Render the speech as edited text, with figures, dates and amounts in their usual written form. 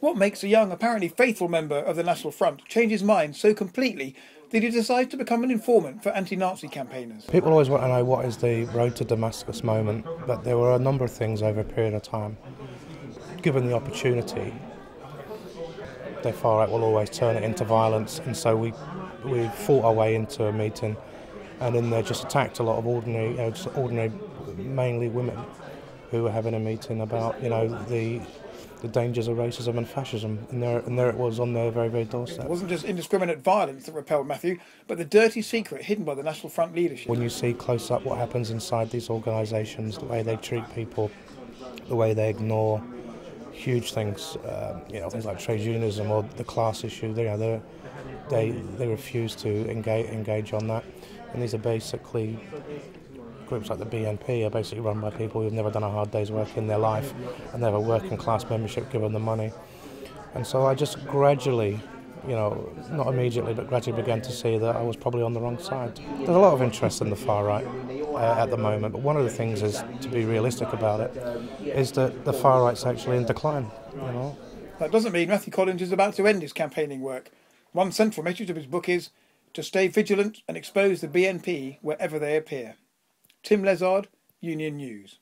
What makes a young, apparently faithful member of the National Front change his mind so completely that he decides to become an informant for anti-Nazi campaigners? People always want to know what is the road to Damascus moment, but there were a number of things over a period of time. Given the opportunity, the far right will always turn it into violence, and so we fought our way into a meeting, and in there just attacked a lot of ordinary, mainly women, who were having a meeting about, the dangers of racism and fascism, and there it was on their very, very doorstep. It wasn't just indiscriminate violence that repelled Matthew, but the dirty secret hidden by the National Front leadership. When you see close up what happens inside these organisations, the way they treat people, the way they ignore huge things, things like trade unionism or the class issue, they refuse to engage on that, and these are basically. Groups like the BNP are basically run by people who've never done a hard day's work in their life, and they have a working class membership given the money. And so I just gradually, not immediately, but gradually began to see that I was probably on the wrong side. There's a lot of interest in the far right at the moment, but one of the things is, to be realistic about it, is that the far right's actually in decline. That doesn't mean Matthew Collins is about to end his campaigning work. One central message of his book is to stay vigilant and expose the BNP wherever they appear. Tim Lazard, Union News.